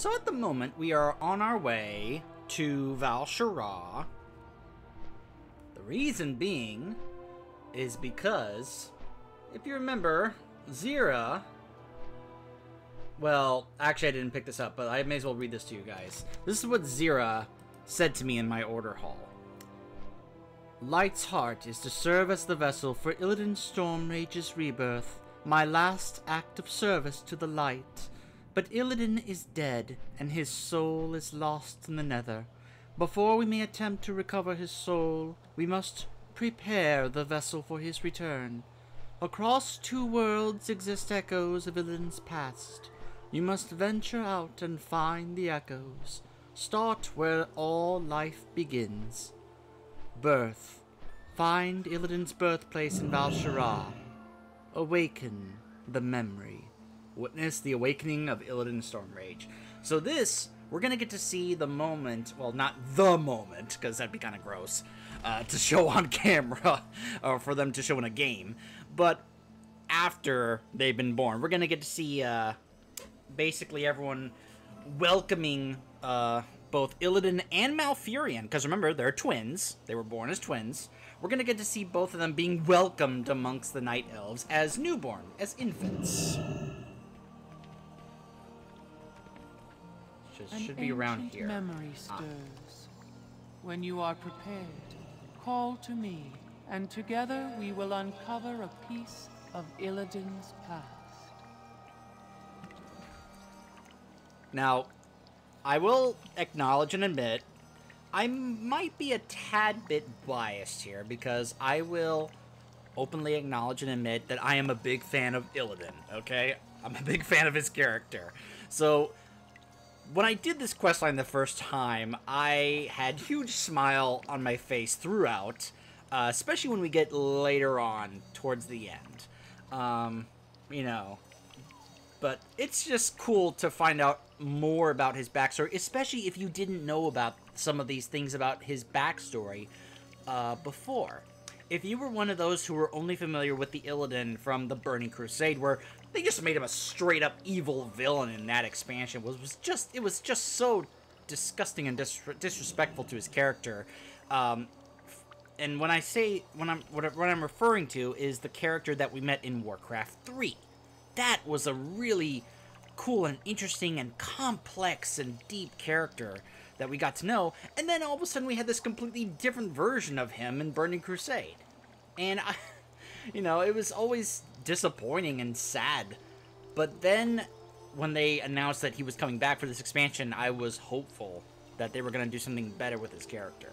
So at the moment, we are on our way to Val'sharah. The reason being is because, if you remember, Xe'ra... Well, actually I didn't pick this up, but I may as well read this to you guys. This is what Xe'ra said to me in my order hall. Light's heart is to serve as the vessel for Illidan Stormrage's rebirth, my last act of service to the light. But Illidan is dead, and his soul is lost in the nether. Before we may attempt to recover his soul, we must prepare the vessel for his return. Across two worlds exist echoes of Illidan's past. You must venture out and find the echoes. Start where all life begins. Birth. Find Illidan's birthplace in Val'sharah. Awaken the memory. Witness the awakening of Illidan Stormrage. So this, we're going to get to see the moment, well, not the moment, because that'd be kind of gross, to show on camera, or for them to show in a game, but after they've been born. We're going to get to see basically everyone welcoming both Illidan and Malfurion, because remember, they're twins. They were born as twins. We're going to get to see both of them being welcomed amongst the Night Elves as newborn, as infants. Should be around here. Memory stirs. When you are prepared, call to me, and together we will uncover a piece of Illidan's past. Now, I will acknowledge and admit, I might be a tad bit biased here, because I will openly acknowledge and admit that I am a big fan of Illidan, okay? I'm a big fan of his character. So, when I did this questline the first time, I had a huge smile on my face throughout, especially when we get later on, towards the end. You know, but it's just cool to find out more about his backstory, especially if you didn't know about some of these things about his backstory before. If you were one of those who were only familiar with the Illidan from the Burning Crusade, where they just made him a straight-up evil villain in that expansion, it was just so disgusting and disrespectful to his character. And when I say what I'm referring to is the character that we met in Warcraft 3. That was a really cool and interesting and complex and deep character that we got to know, and then all of a sudden we had this completely different version of him in Burning Crusade. And, you know, it was always disappointing and sad. But then, when they announced that he was coming back for this expansion, I was hopeful that they were going to do something better with his character.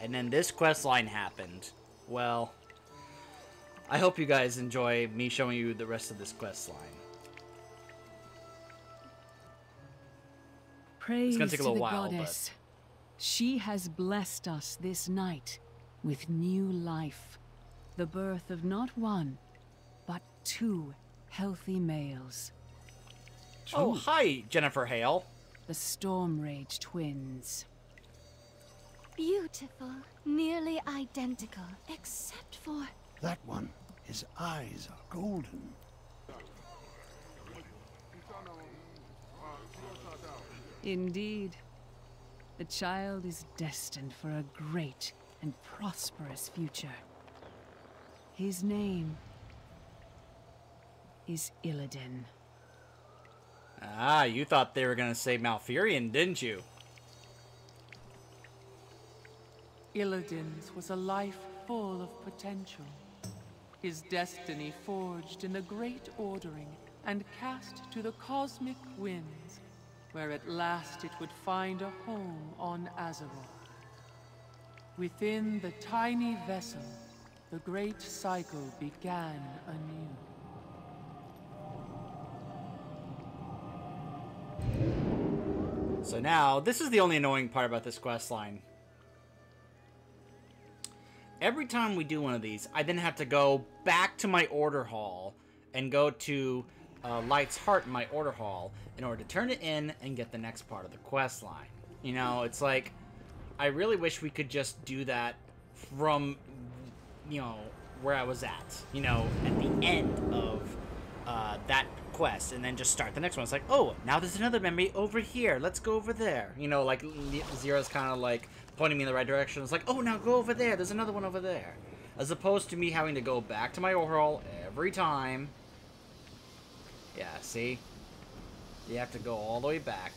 And then this questline happened. Well, I hope you guys enjoy me showing you the rest of this questline. Praise to the goddess. She has blessed us this night with new life. The birth of not one, but two healthy males. Oh, hi, Jennifer Hale. The Stormrage twins. Beautiful, nearly identical, except for... That one, his eyes are golden. Indeed. The child is destined for a great and prosperous future. His name is Illidan. Ah, you thought they were going to say Malfurion, didn't you? Illidan's was a life full of potential. His destiny forged in the great ordering and cast to the cosmic winds, where at last it would find a home on Azeroth. Within the tiny vessel, the great cycle began anew. So now, this is the only annoying part about this questline. Every time we do one of these, I then have to go back to my order hall and go to... Light's heart in my order hall in order to turn it in and get the next part of the quest line. You know, it's like, I really wish we could just do that from, you know, where I was at. You know, at the end of that quest and then just start the next one. It's like, oh, now there's another memory over here. Let's go over there. You know, like Xe'ra's kind of like pointing me in the right direction. It's like, oh, now go over there. There's another one over there. As opposed to me having to go back to my overhaul every time. Yeah, see? You have to go all the way back,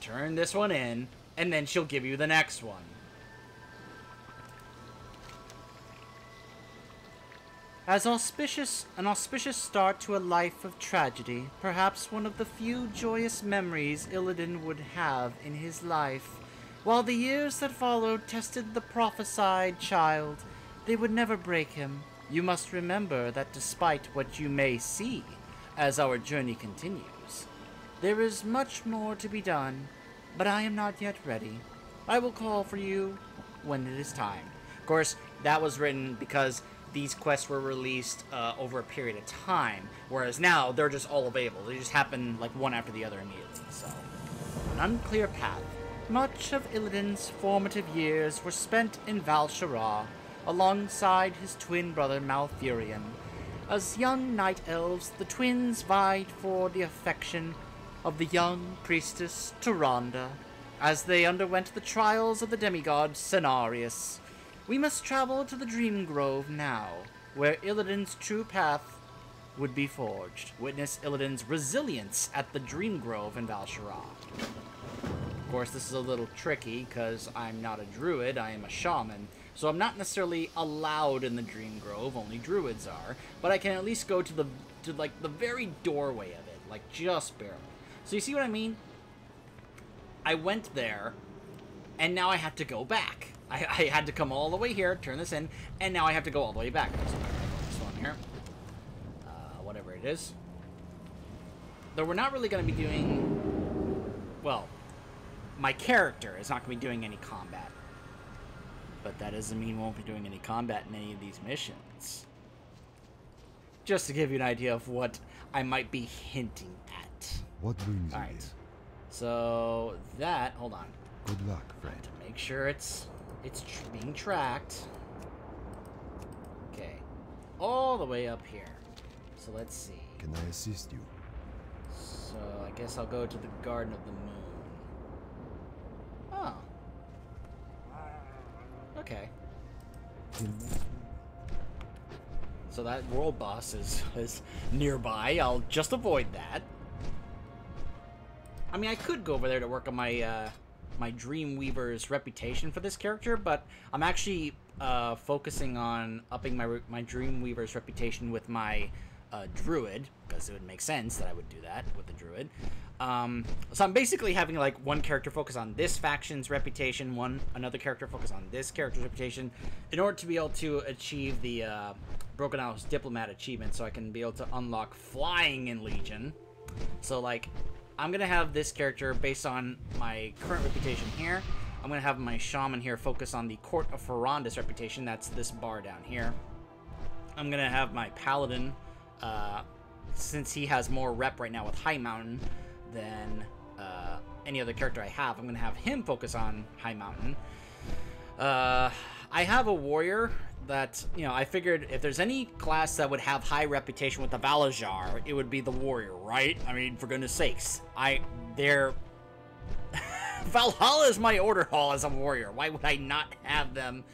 turn this one in, and then she'll give you the next one. As an auspicious start to a life of tragedy, perhaps one of the few joyous memories Illidan would have in his life. While the years that followed tested the prophesied child, they would never break him. You must remember that despite what you may see as our journey continues, there is much more to be done, but I am not yet ready. I will call for you when it is time. Of course, that was written because these quests were released over a period of time, whereas now they're just all available. They just happen like one after the other immediately, so. An unclear path. Much of Illidan's formative years were spent in Val'sharah, alongside his twin brother Malfurion. As young night elves, the twins vied for the affection of the young priestess Tyrande, as they underwent the trials of the demigod Cenarius. We must travel to the Dream Grove now, where Illidan's true path would be forged. Witness Illidan's resilience at the Dream Grove in Val'sharah. Of course, this is a little tricky, because I'm not a druid, I am a shaman. So I'm not necessarily allowed in the Dream Grove, only druids are, but I can at least go to the very doorway of it, like just barely. So you see what I mean? I went there, and now I have to go back. I had to come all the way here, turn this in, and now I have to go all the way back. So this one here, whatever it is. Though we're not really going to be doing, well, my character is not going to be doing any combat. But that doesn't mean we won't be doing any combat in any of these missions. Just to give you an idea of what I might be hinting at. What brings you here? So that, hold on. Good luck, friend. To make sure it's being tracked. Okay, all the way up here. So let's see. Can I assist you? So I guess I'll go to the Garden of the Moon. Oh. Okay. So that world boss is nearby. I'll just avoid that. I mean, I could go over there to work on my my Dreamweaver's reputation for this character, but I'm actually focusing on upping my Dreamweaver's reputation with my druid, because it would make sense that I would do that with the druid. So I'm basically having like one character focus on this faction's reputation, another character focus on this character's reputation, in order to be able to achieve the Broken Isles Diplomat achievement, so I can be able to unlock flying in Legion. So like, I'm going to have this character, based on my current reputation here, I'm going to have my shaman here focus on the Court of Farondis reputation, that's this bar down here. I'm going to have my paladin, since he has more rep right now with Highmountain than any other character I have, I'm going to have him focus on Highmountain. I have a warrior that, you know, I figured if there's any class that would have high reputation with the Valajar, it would be the warrior, right? I mean, for goodness sakes, they're Valhalla is my order hall as a warrior. Why would I not have them,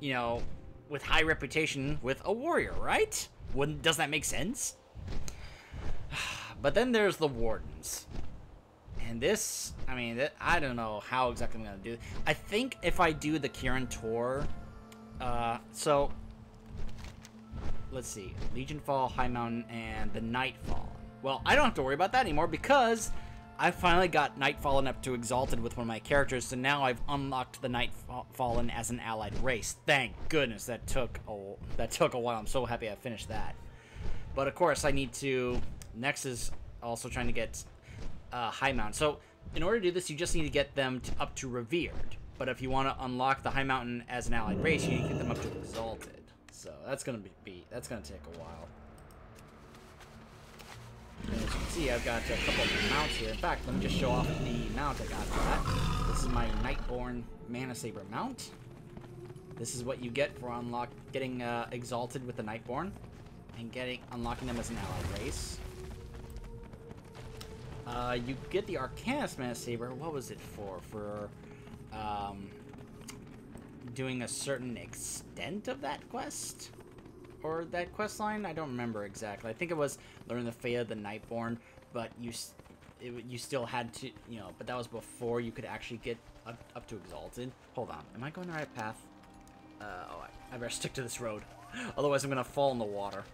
you know, with high reputation with a warrior, right? Doesn't that make sense? But then there's the Wardens. And this, I mean, I don't know how exactly I'm going to do it. I think if I do the Kirin Tor, so, let's see. Legionfall, Highmountain, and the Nightfallen. Well, I don't have to worry about that anymore because I finally got Nightfallen up to Exalted with one of my characters, so now I've unlocked the Nightfallen as an allied race. Thank goodness that took a while. I'm so happy I finished that. But of course, I need to... Next is also trying to get Highmountain. So, in order to do this, you just need to get them up to Revered. But if you want to unlock the Highmountain as an allied race, you need to get them up to Exalted. So that's gonna be that's gonna take a while. And as you can see, I've got a couple of mounts here. In fact, let me just show off the mount I got for that. This is my Nightborne Mana Saber mount. This is what you get for getting Exalted with the Nightborne and unlocking them as an allied race. You get the Arcanus Mana Saber. What was it for? For doing a certain extent of that quest? Or that quest line? I don't remember exactly. I think it was learning the Fae of the Nightborne, but you still had to, you know, but that was before you could actually get up to Exalted. Hold on. Am I going the right path? Oh, I better stick to this road. Otherwise, I'm going to fall in the water.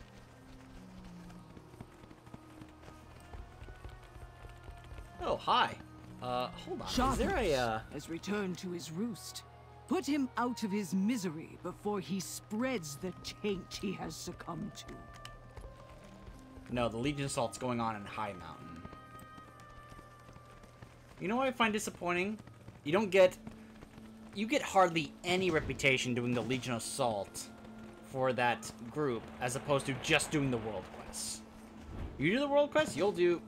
Oh, hi. Hold on. Is there a, has returned to his roost. Put him out of his misery before he spreads the taint he has succumbed to. No, the Legion assault's going on in Highmountain. You know what I find disappointing? You get hardly any reputation doing the Legion assault for that group, as opposed to just doing the world quests. You do the world quests, you'll do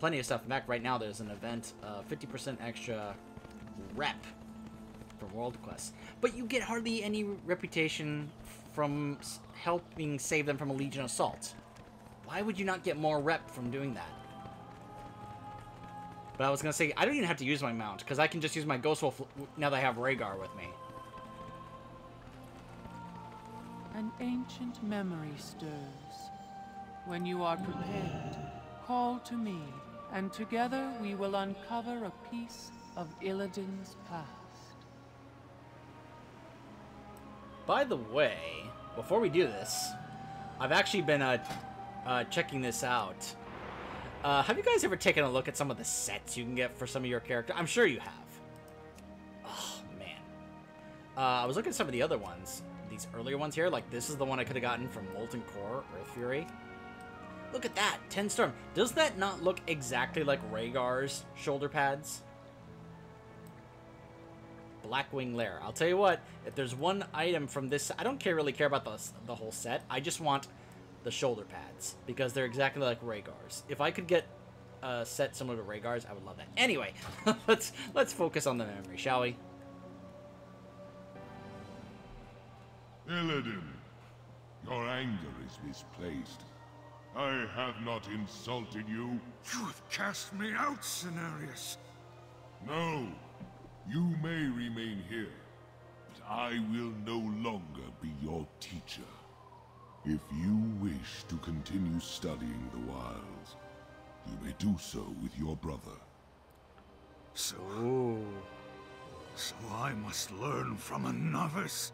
plenty of stuff. In fact, right now there's an event, 50% extra rep for world quests, but you get hardly any reputation from helping save them from a Legion assault. Why would you not get more rep from doing that? But I was gonna say, I don't even have to use my mount, because I can just use my Ghost Wolf now that I have Rhaegar with me. An ancient memory stirs. When you are prepared, call to me, and together we will uncover a piece of Illidan's past. By the way, before we do this, I've actually been checking this out. Have you guys ever taken a look at some of the sets you can get for some of your characters? I'm sure you have. Oh, man. I was looking at some of the other ones. These earlier ones here. Like, this is the one I could have gotten from Molten Core, Earth Fury. Look at that. 10 Storm. Does that not look exactly like Rhaegar's shoulder pads? Blackwing Lair. I'll tell you what, if there's one item from this, I don't really care about the whole set. I just want the shoulder pads, because they're exactly like Rhaegar's. If I could get a set similar to Rhaegar's, I would love that. Anyway, let's focus on the memory, shall we? Illidan, your anger is misplaced. I have not insulted you. You have cast me out, Cenarius. No. You may remain here, but I will no longer be your teacher. If you wish to continue studying the wilds, you may do so with your brother. So I must learn from a novice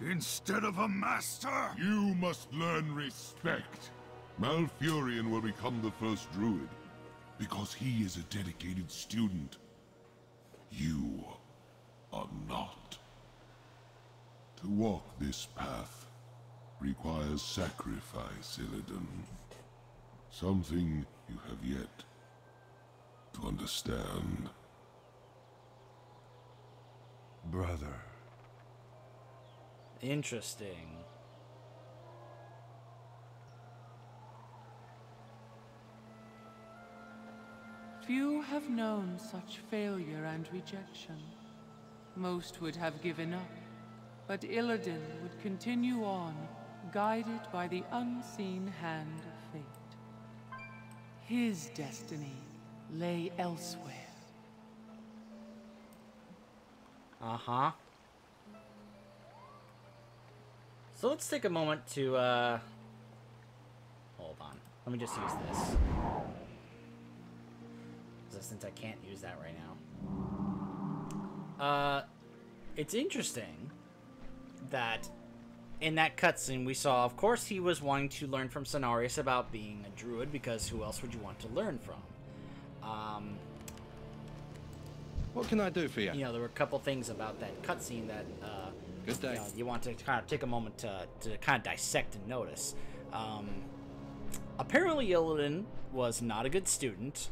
instead of a master? You must learn respect. Malfurion will become the first druid because he is a dedicated student. You are not. To walk this path requires sacrifice, Illidan. Something you have yet to understand. Brother. Interesting. Few have known such failure and rejection. Most would have given up, but Illidan would continue on, guided by the unseen hand of fate. His destiny lay elsewhere. Uh-huh. So let's take a moment to, hold on. Let me just use this. Since I can't use that right now. It's interesting that in that cutscene we saw, of course, he was wanting to learn from Cenarius about being a druid, because who else would you want to learn from? What can I do for you? You know, there were a couple things about that cutscene that Good day. You know, you want to kind of take a moment to kind of dissect and notice. Apparently Illidan was not a good student.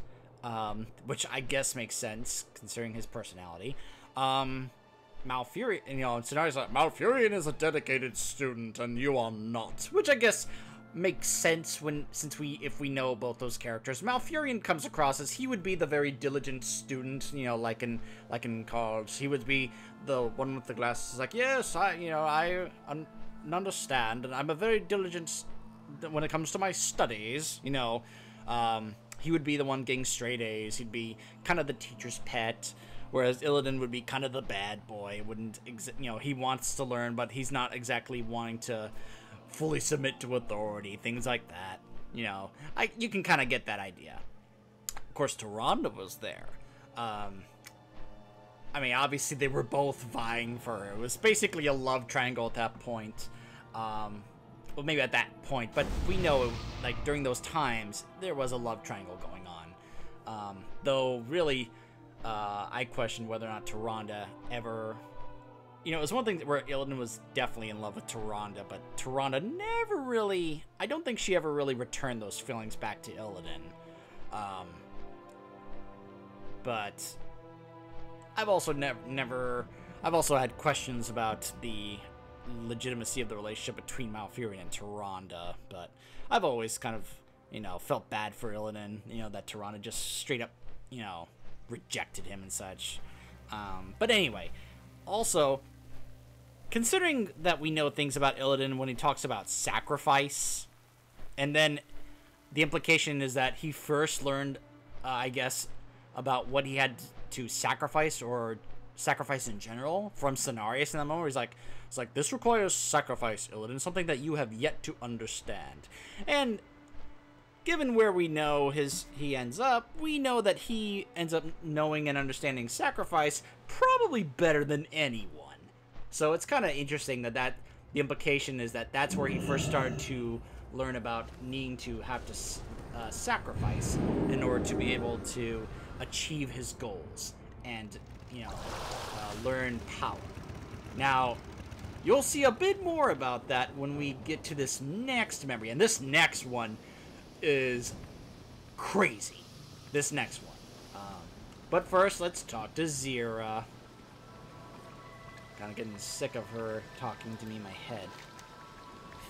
Which I guess makes sense considering his personality. Malfurion, you know, and Cenarius like, Malfurion is a dedicated student and you are not, which I guess makes sense since we know both those characters. Malfurion comes across as he would be the very diligent student, you know, like in college. He would be the one with the glasses, like, yes, I understand, and I'm a very diligent when it comes to my studies, you know. he would be the one getting straight A's. He'd be kind of the teacher's pet, whereas Illidan would be kind of the bad boy. Wouldn't, you know, he wants to learn, but he's not exactly wanting to fully submit to authority, things like that. You know, you can kind of get that idea. Of course, Tyrande was there. I mean, obviously they were both vying for her. It was basically a love triangle at that point. Well, maybe at that point, but we know, like, during those times, there was a love triangle going on. Though, really, I question whether or not Tyrande ever... You know, it was one thing where Illidan was definitely in love with Tyrande, but Tyrande never really... I don't think she ever really returned those feelings back to Illidan. But... I've also never... I've also had questions about the legitimacy of the relationship between Malfurion and Tyrande, but I've always kind of, you know, felt bad for Illidan, you know, that Tyrande just straight up, you know, rejected him and such. But anyway, also, considering that we know things about Illidan when he talks about sacrifice, and then the implication is that he first learned, I guess, about what he had to sacrifice, or sacrifice in general, from Cenarius in that moment where he's like, it's like, this requires sacrifice, Illidan, something that you have yet to understand. And given where we know he ends up, we know that he ends up knowing and understanding sacrifice probably better than anyone. So it's kind of interesting that, the implication is that that's where he first started to learn about needing to have to sacrifice in order to be able to achieve his goals and, you know, learn power. Now, you'll see a bit more about that when we get to this next memory. And this next one is crazy. This next one. But first, let's talk to Xe'ra. Kind of getting sick of her talking to me in my head.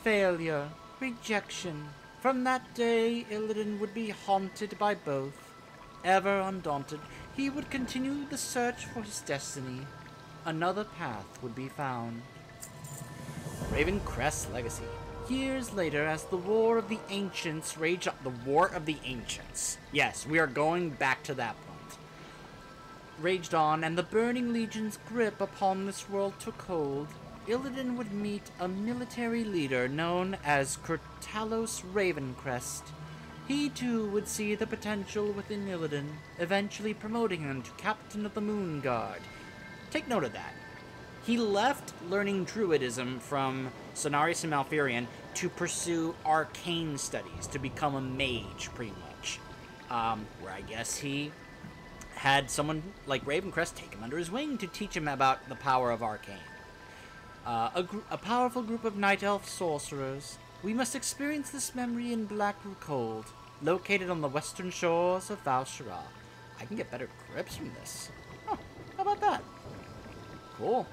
Failure. Rejection. From that day, Illidan would be haunted by both. Ever undaunted, he would continue the search for his destiny. Another path would be found. Ravencrest Legacy. Years later, as the War of the Ancients raged up. The War of the Ancients. Yes, we are going back to that point. Raged on, and the Burning Legion's grip upon this world took hold. Illidan would meet a military leader known as Kurtalos Ravencrest. He, too, would see the potential within Illidan, eventually promoting him to Captain of the Moon Guard. Take note of that. He left learning Druidism from Cenarius and Malfurion to pursue arcane studies, to become a mage, pretty much. Where I guess he had someone like Ravencrest take him under his wing to teach him about the power of arcane. A powerful group of night elf sorcerers. We must experience this memory in Black Rook Hold, located on the western shores of Val'sharah. I can get better grips from this. Oh, how about that? Cool.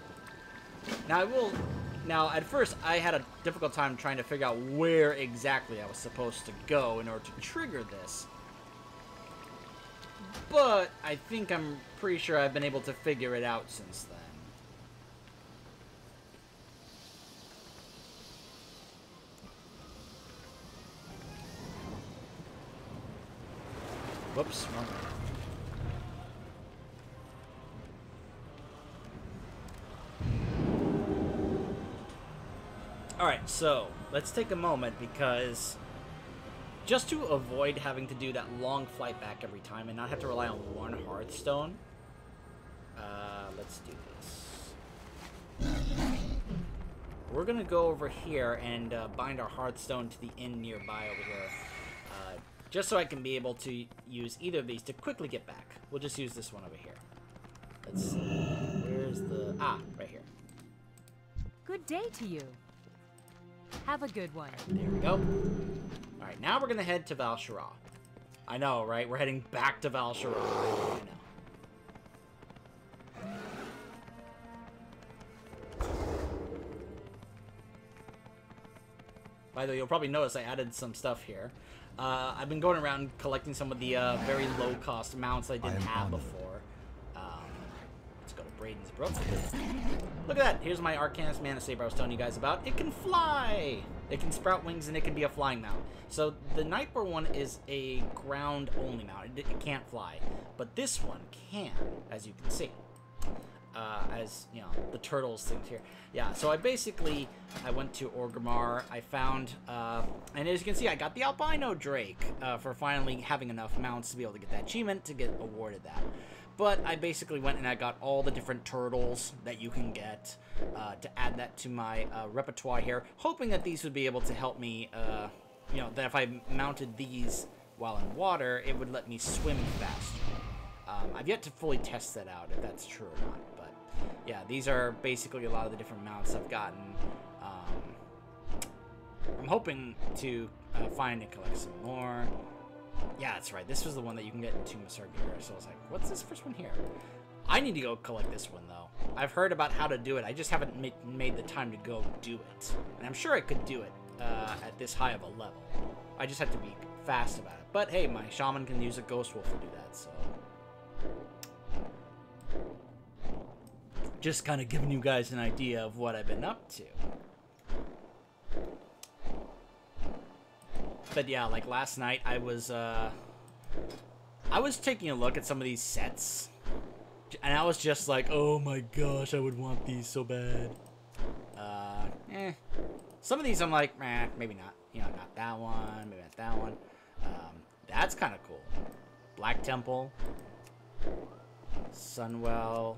Now, at first, I had a difficult time trying to figure out where exactly I was supposed to go in order to trigger this. But I think I'm pretty sure I've been able to figure it out since then. Whoops, wrong way. Alright, so, let's take a moment, because just to avoid having to do that long flight back every time and not have to rely on one Hearthstone, let's do this. We're gonna go over here and bind our Hearthstone to the inn nearby over here. Just so I can be able to use either of these to quickly get back. We'll just use this one over here. Let's see. Where's the... Ah, right here. Good day to you. Have a good one. Right, there we go. Alright, now we're going to head to Val'sharah. I know, right? We're heading back to Val'sharah. I know. By the way, you'll probably notice I added some stuff here. I've been going around collecting some of the very low-cost mounts I didn't have before. Let's go to Raiden's broomstick. Look at that. Here's my Arcanist Mana Saber I was telling you guys about. It can fly. It can sprout wings and it can be a flying mount. So the Nightborne one is a ground-only mount. It can't fly. But this one can, as you can see. As, you know, the turtles things here. Yeah, so I went to Orgrimmar. I found, and as you can see, I got the Albino Drake for finally having enough mounts to be able to get that achievement to get awarded that. But I basically went and I got all the different turtles that you can get to add that to my repertoire here, hoping that these would be able to help me, you know, that if I mounted these while in water, it would let me swim faster. I've yet to fully test that out, if that's true or not. Yeah, these are basically a lot of the different mounts I've gotten. I'm hoping to find and collect some more. Yeah, that's right. This was the one that you can get in Tomb of Sargeras. So I was like, what's this first one here? I need to go collect this one, though. I've heard about how to do it. I just haven't made the time to go do it. And I'm sure I could do it at this high of a level. I just have to be fast about it. But hey, my shaman can use a ghost wolf to do that, so... Just kind of giving you guys an idea of what I've been up to. But yeah, like last night I was taking a look at some of these sets and I was just like, oh my gosh, I would want these so bad. Some of these I'm like, meh, maybe not. You know, not that one, maybe not that one. That's kind of cool. Black Temple. Sunwell.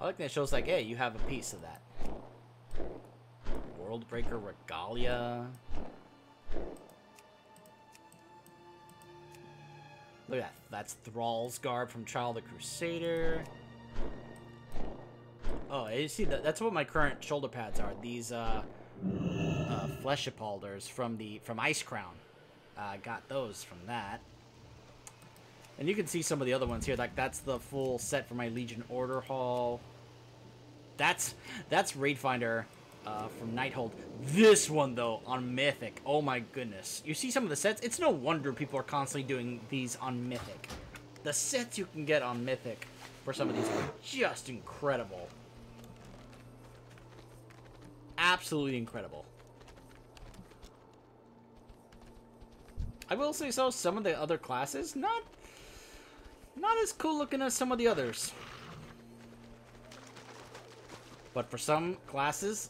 I like that it shows like, hey, you have a piece of that. Worldbreaker Regalia. Look at that. That's Thrall's Guard from Trial of the Crusader. Oh, you see, that's what my current shoulder pads are. These Flesh Epaulders from Ice Crown. I got those from that. And you can see some of the other ones here. Like that's the full set for my Legion Order Hall. That's Raid Finder from Nighthold. This one though on Mythic. Oh my goodness! You see some of the sets. It's no wonder people are constantly doing these on Mythic. The sets you can get on Mythic for some of these are just incredible. Absolutely incredible. I will say so. Some of the other classes not as cool looking as some of the others. But for some classes,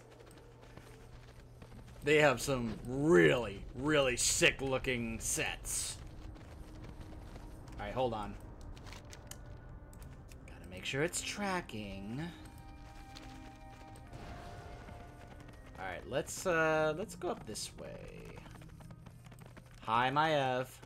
they have some really, really sick looking sets. Alright, hold on. Gotta make sure it's tracking. Alright, let's go up this way. Hi, my Ev.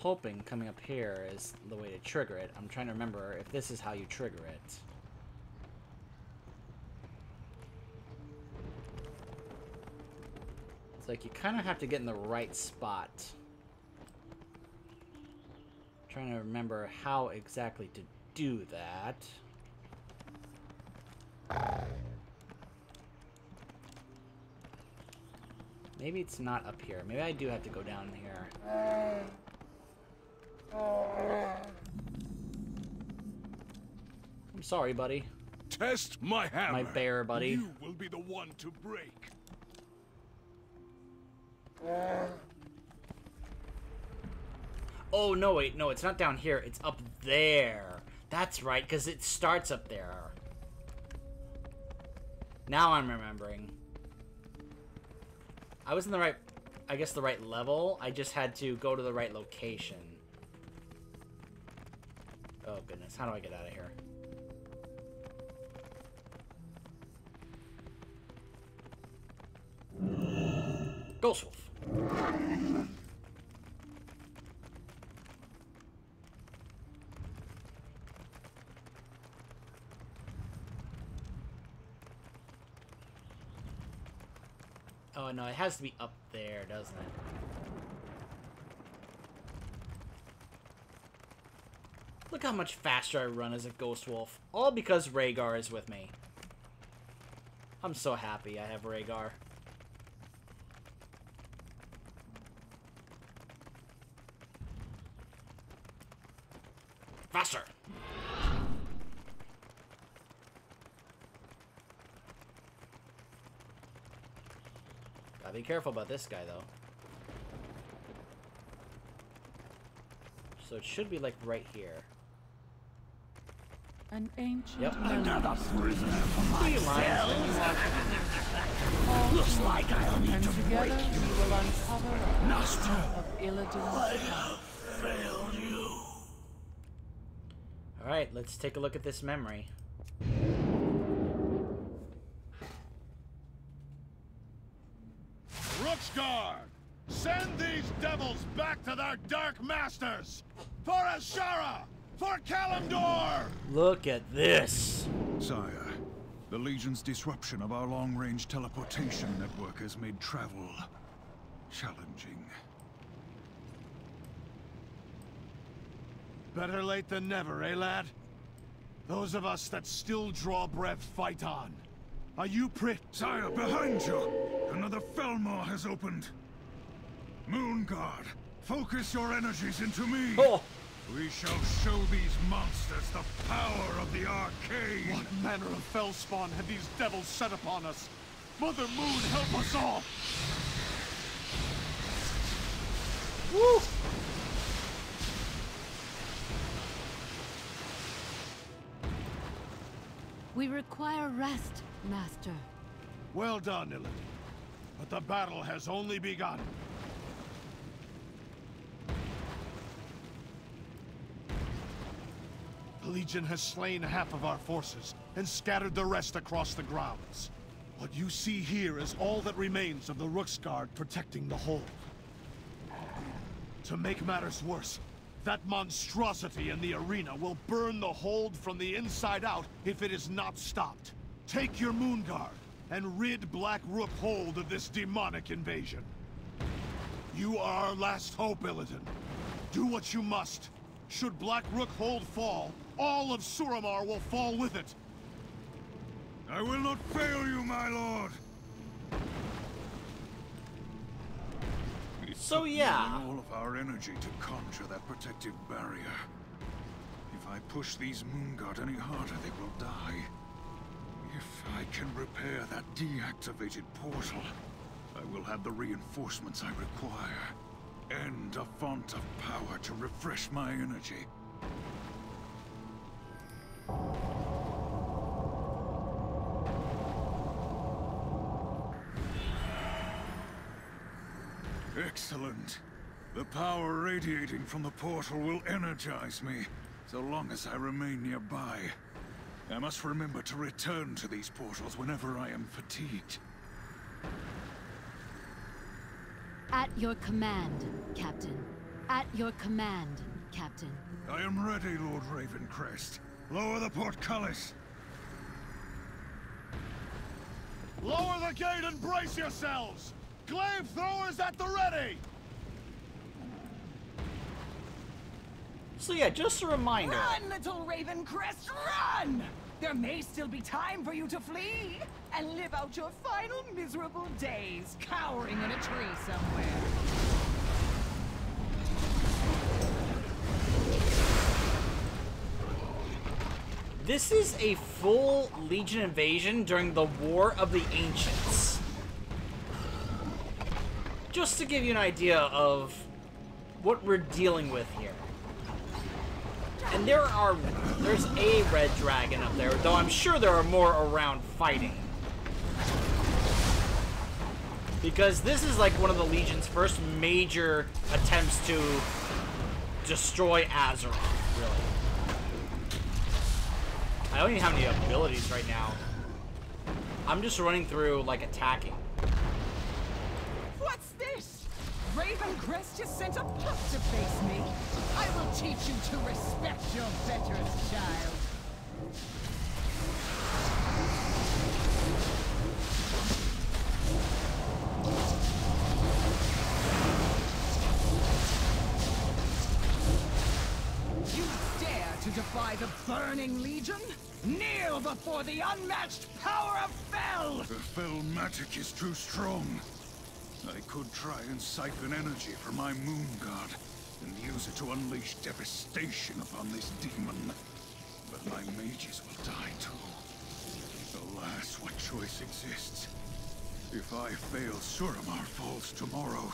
Hoping coming up here is the way to trigger it. I'm trying to remember if this is how you trigger it. It's like you kind of have to get in the right spot. I'm trying to remember how exactly to do that. Maybe it's not up here. Maybe I do have to go down here. I'm sorry, buddy. Test my hammer. My bear, buddy. You will be the one to break. Oh, no, wait. No, it's not down here. It's up there. That's right, because it starts up there. Now I'm remembering. I was in the right, I guess, the right level. I just had to go to the right location. Oh, goodness. How do I get out of here? Ghost Wolf. Oh, no. It has to be up there, doesn't it? Look how much faster I run as a ghost wolf. All because Rhaegar is with me. I'm so happy I have Rhaegar. Faster! Gotta be careful about this guy, though. So it should be, like, right here. An ancient... Yep. Another prisoner for myself. Looks like I'll need to break you. And together we will uncover a master of Illidan. I have failed you. Alright, let's take a look at this memory. Rook's Guard! Send these devils back to their dark masters! For Xe'ra! For Kalimdor! Look at this! Sire, the Legion's disruption of our long-range teleportation network has made travel challenging. Better late than never, eh, lad? Those of us that still draw breath fight on. Are you pricked? Sire, behind you! Another Felmar has opened! Moon Guard, focus your energies into me! Oh. We shall show these monsters the power of the arcane! What manner of fellspawn have these devils set upon us? Mother Moon, help us all! Woo! We require rest, Master. Well done, Illidan. But the battle has only begun. The Legion has slain half of our forces and scattered the rest across the grounds. What you see here is all that remains of the Rook's Guard protecting the hold. To make matters worse, that monstrosity in the arena will burn the hold from the inside out if it is not stopped. Take your Moon Guard and rid Black Rook Hold of this demonic invasion. You are our last hope, Illidan. Do what you must. Should Black Rook Hold fall, all of Suramar will fall with it. I will not fail you, my lord. So yeah, all of our energy to conjure that protective barrier. If I push these Moon Guard any harder, they will die. If I can repair that deactivated portal, I will have the reinforcements I require. And a font of power to refresh my energy. Excellent. The power radiating from the portal will energize me, so long as I remain nearby. I must remember to return to these portals whenever I am fatigued. At your command, Captain. At your command, Captain. I am ready, Lord Ravencrest. Lower the portcullis. Lower the gate and brace yourselves! Glaive throwers at the ready! So yeah, just a reminder. Run, little Ravencrest, run! There may still be time for you to flee and live out your final miserable days cowering in a tree somewhere. This is a full Legion invasion during the War of the Ancients. Just to give you an idea of what we're dealing with here. And there's a red dragon up there, though I'm sure there are more around fighting. Because this is like one of the Legion's first major attempts to destroy Azeroth, really. I don't even have any abilities right now. I'm just running through, like, attacking. What's this? Ravencrest just sent a pup to face me. I will teach you to respect your betters, child. You dare to defy the Burning Legion? Kneel before the unmatched power of Fel! The Fel magic is too strong. I could try and siphon energy from my Moon Guard, and use it to unleash devastation upon this demon. But my mages will die too. Alas, what choice exists? If I fail, Suramar falls tomorrow,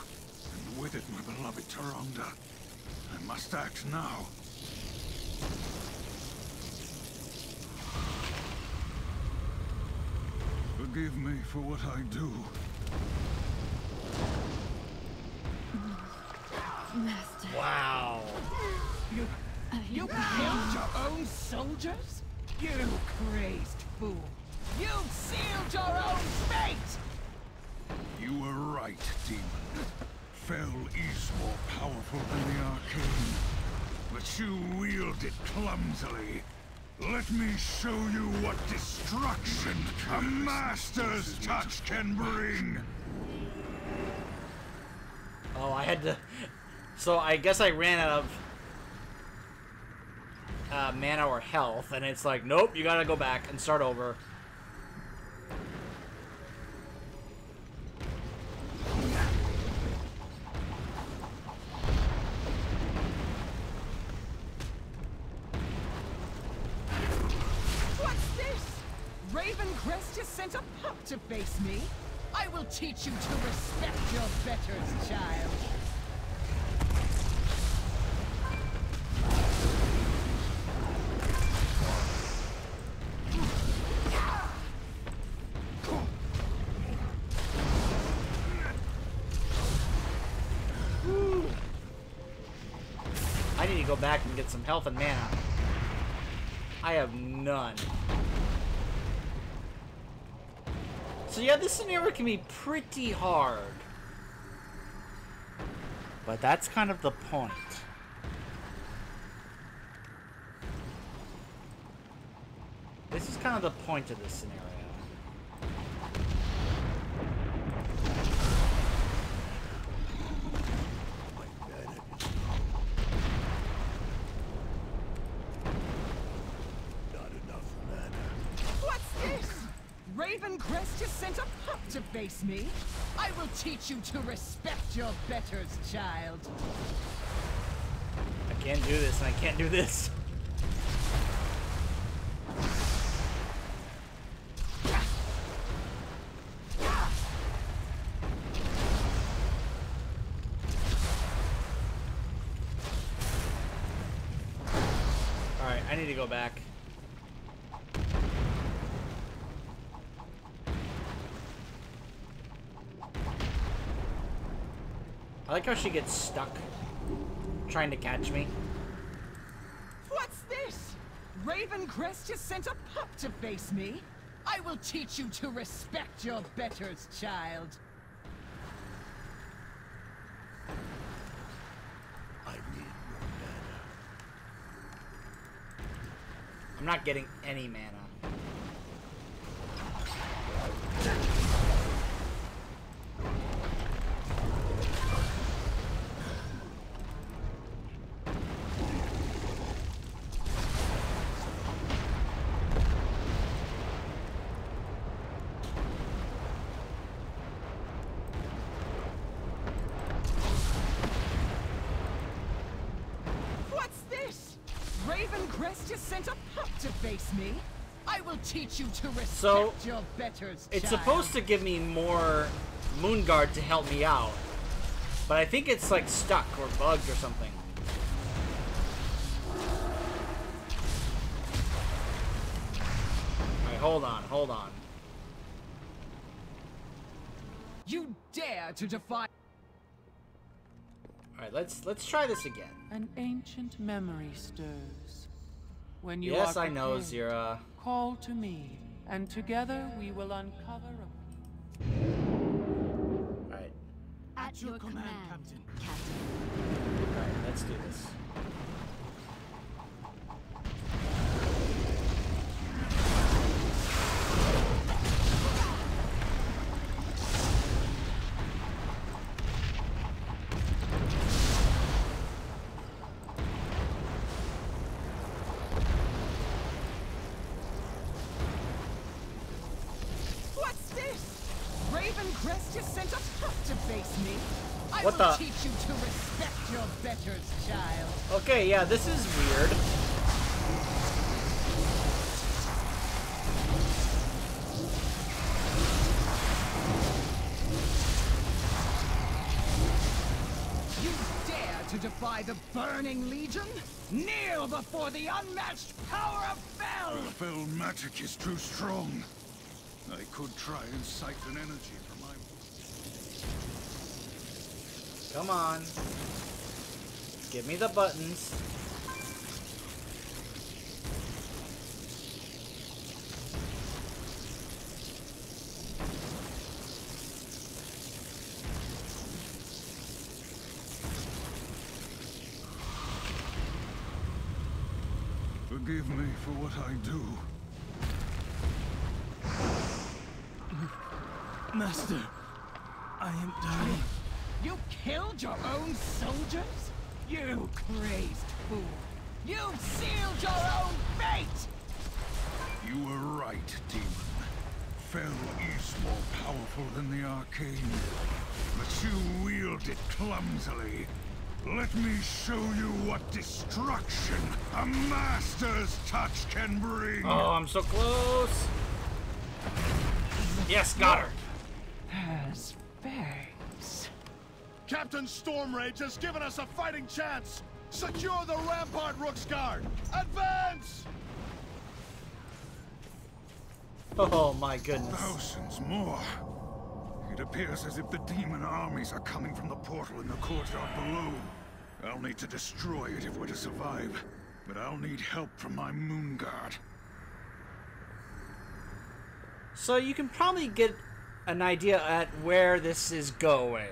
and with it my beloved Tyrande. I must act now. Forgive me for what I do. Master. Wow. You killed your own soldiers? You crazed fool. You sealed your own fate! You were right, demon. Fell is more powerful than the arcane. But you wield it clumsily. Let me show you what destruction a master's touch can bring! Oh, I had to... So I guess I ran out of... mana or health, and it's like, nope, you gotta go back and start over. What's this? Ravencrest has sent a pup to face me? I will teach you to respect your betters, child. I need to go back and get some health and mana. I have none. So yeah, this scenario can be pretty hard. But that's kind of the point. This is kind of the point of this scenario. Ravencrest has sent a pup to face me. I will teach you to respect your betters, child. I can't do this, and I can't do this. Alright, I need to go back. I like how she gets stuck trying to catch me. What's this? Ravencrest has sent a pup to face me. I will teach you to respect your betters, child. I need more mana. I'm not getting any mana. Me, I will teach you to respect your betters, it's child. Supposed to give me more Moon Guard to help me out, but I think it's like stuck or bugged or something. All right, hold on. You dare to defy. All right, let's try this again. An ancient memory stirs. When you yes, prepared, I know, Xe'ra. Call to me, and together we will uncover a... Alright. At your command, Captain. Alright, let's do this. What the? Teach you to respect your betters, child. Okay, yeah, this is weird. You dare to defy the Burning Legion? Kneel before the unmatched power of Fel! Fel magic is too strong. I could try and siphon energy from my... Come on. Give me the buttons. Forgive me for what I do. Master, I am dying. You killed your own soldiers? You crazed fool. You've sealed your own fate! You were right, demon. Fel is more powerful than the arcane. But you wield it clumsily. Let me show you what destruction a master's touch can bring. Oh, I'm so close. Yes, got her. Thanks. Captain Stormrage has given us a fighting chance. Secure the rampart, Rook's Guard. Advance! Oh my goodness. Thousands more. It appears as if the demon armies are coming from the portal in the courtyard below. I'll need to destroy it if we're to survive, but I'll need help from my Moon Guard. So you can probably get an idea at where this is going.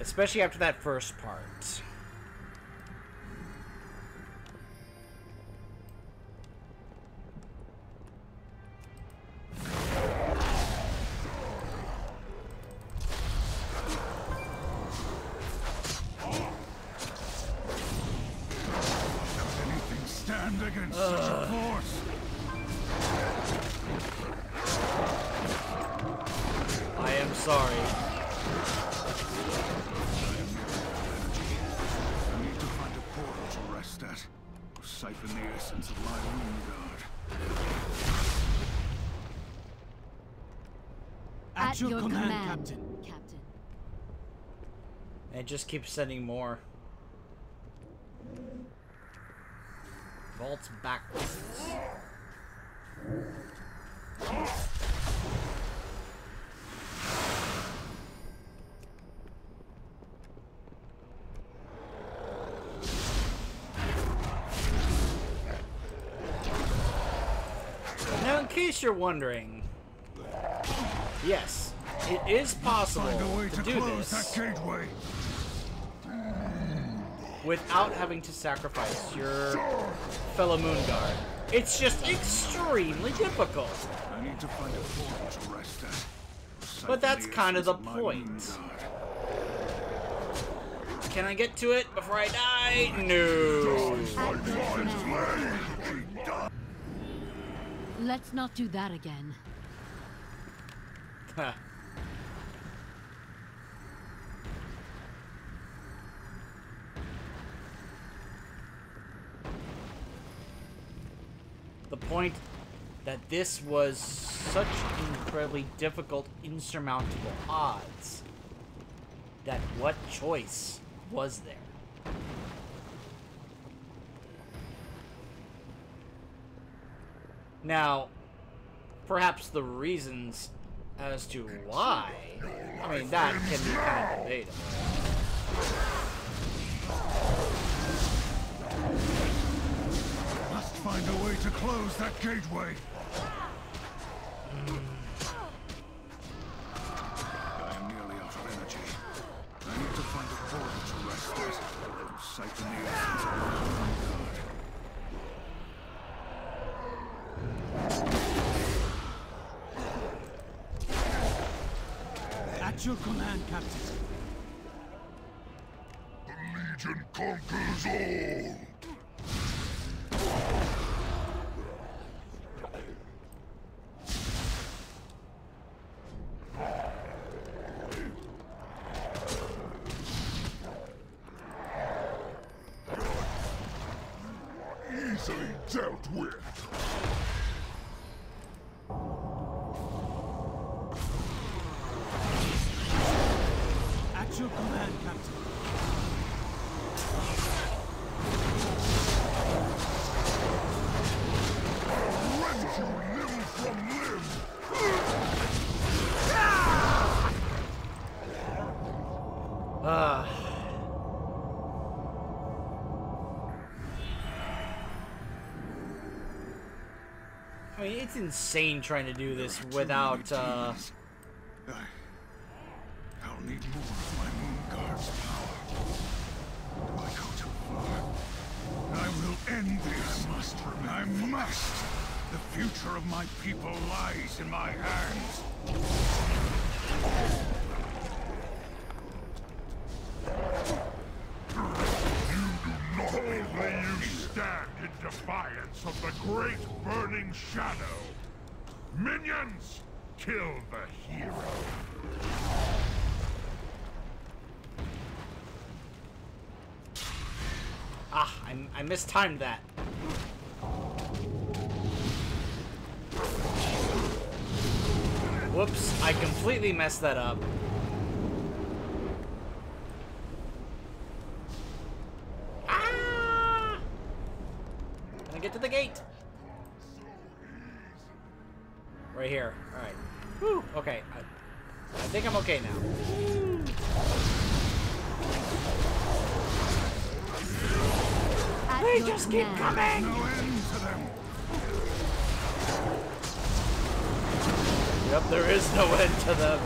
Especially after that first part. Your command, Captain. And just keep sending more. Vaults backwards. Now, in case you're wondering, yes. It is possible to do this without having to sacrifice your fellow Moon Guard. It's just extremely difficult. I need to find a portal to rest at. But that's kind of the point. Can I get to it before I die? No. Let's not do that again. Huh. The point that this was such incredibly difficult, insurmountable odds that what choice was there? Now, perhaps the reasons as to why, I mean, that can be kind of debatable. Find a way to close that gateway. I am nearly out of energy. I need to find a portal to rest this. Siphon the essence. At your command, Captain. The Legion conquers all. dealt with. At your command, Captain. Rend you limb from limb! I mean, it's insane trying to do this without, I'll need more of my Moon Guard's power. I go too far. I will end this. I must remember. I must. The future of my people lies in my hands. You do not believe you stand in defiance of the great burning shadow. Minions, kill the hero. Ah, I mistimed that. Whoops, I completely messed that up. Ah! Gonna get to the gate. Right here. All right. Whew, okay. I think I'm okay now. They just keep coming! No end to them. Yep, there is no end to them.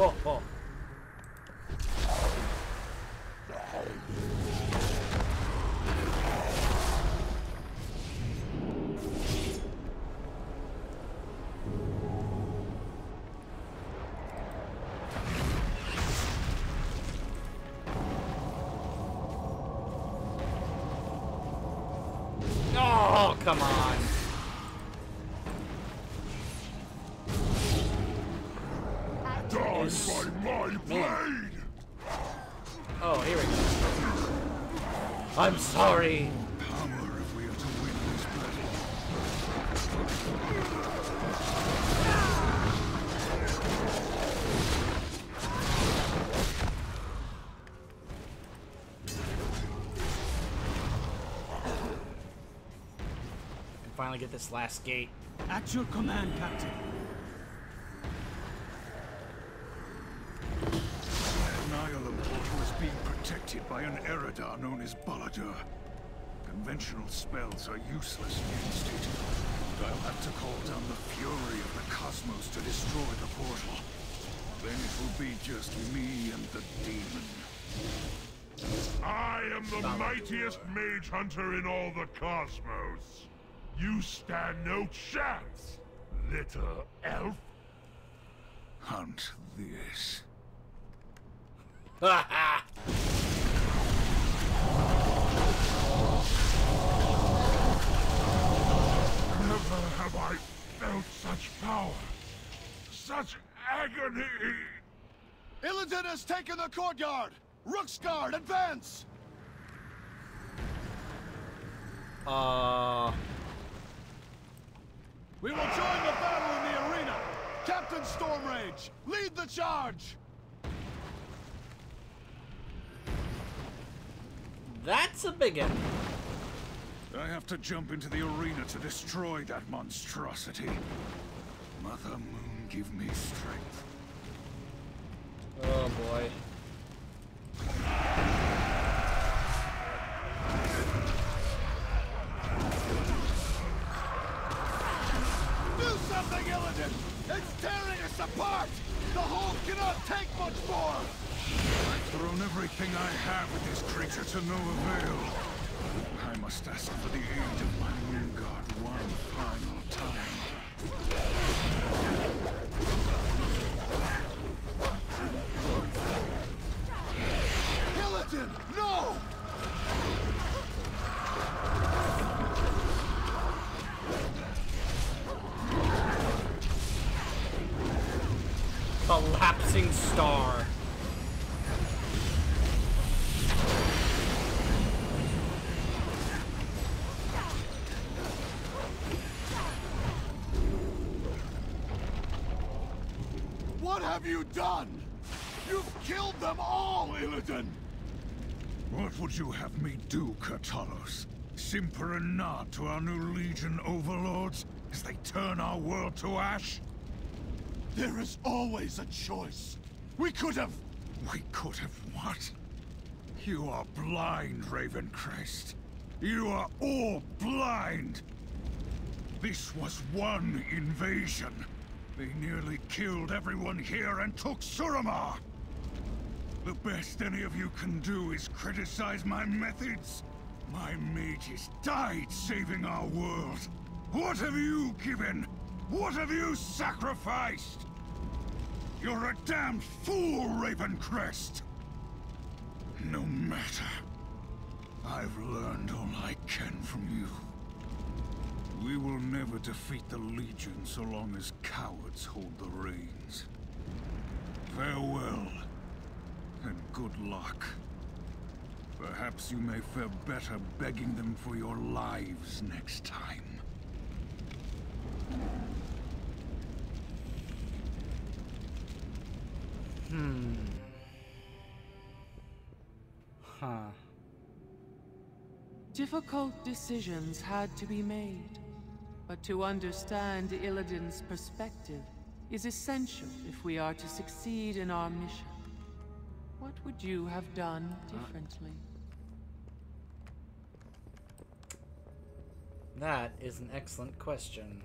Oh, oh. Come on. Die by my blade. Oh, here we go. I'm sorry. Finally get this last gate. At your command, Captain. The Nihilum portal is being protected by an Eridar known as Balaadar. Conventional spells are useless against it. I'll have to call down the fury of the cosmos to destroy the portal. Then it will be just me and the demon. I am the mightiest mage hunter in all the cosmos. You stand no chance, little elf. Hunt this. Ha ha! Never have I felt such power, such agony. Illidan has taken the courtyard. Rook's Guard, advance. We will join the battle in the arena! Captain Stormrage, lead the charge! That's a big one. I have to jump into the arena to destroy that monstrosity. Mother Moon, give me strength. Oh boy. It's tearing us apart! The Hulk cannot take much more! I've thrown everything I have at this creature to no avail. I must ask for the aid of my Moon Guard one final time. Illidan, no! collapsing star. What have you done? You've killed them all, Illidan! What would you have me do, Kurtalos? Simper and nod to our new Legion overlords as they turn our world to ash? There is always a choice. We could have... We could have what? You are blind, Ravencrest. You are all blind! This was one invasion. They nearly killed everyone here and took Suramar! The best any of you can do is criticize my methods. My mages died saving our world. What have you given? What have you sacrificed? You're a damned fool, Ravencrest! No matter. I've learned all I can from you. We will never defeat the Legion so long as cowards hold the reins. Farewell. And good luck. Perhaps you may fare better begging them for your lives next time. Difficult decisions had to be made, but to understand Illidan's perspective is essential if we are to succeed in our mission. What would you have done differently? That is an excellent question.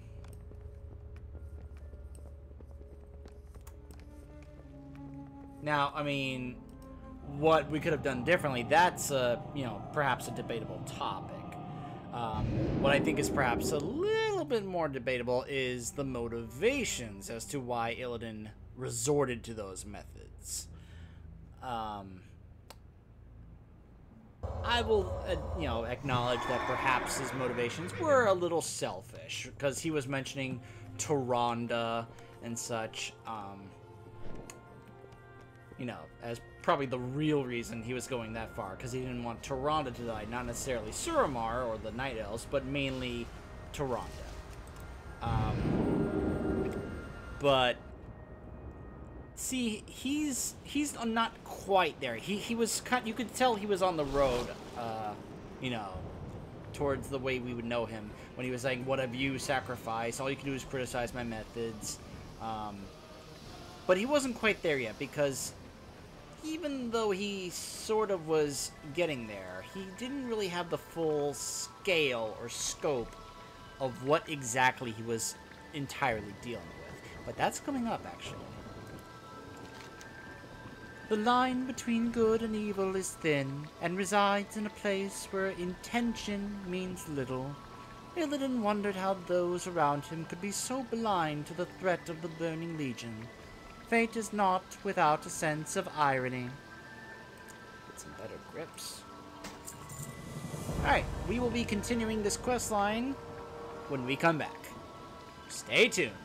Now, I mean, what we could have done differently, that's a, you know, perhaps a debatable topic. What I think is perhaps a little bit more debatable is the motivations as to why Illidan resorted to those methods. I will, you know, acknowledge that perhaps his motivations were a little selfish, because he was mentioning Tyrande and such, you know, as probably the real reason he was going that far, because he didn't want Tyrande to die, not necessarily Suramar or the Night Elves, but mainly Tyrande. But... see, he's not quite there. He was cut. You could tell he was on the road, you know, towards the way we would know him when he was saying, "What have you sacrificed? All you can do is criticize my methods." But he wasn't quite there yet, because even though he sort of was getting there, he didn't really have the full scale or scope of what exactly he was entirely dealing with. But that's coming up, actually. The line between good and evil is thin, and resides in a place where intention means little. Illidan wondered how those around him could be so blind to the threat of the Burning Legion. Fate is not without a sense of irony. Get some better grips. Alright, we will be continuing this quest line when we come back. Stay tuned.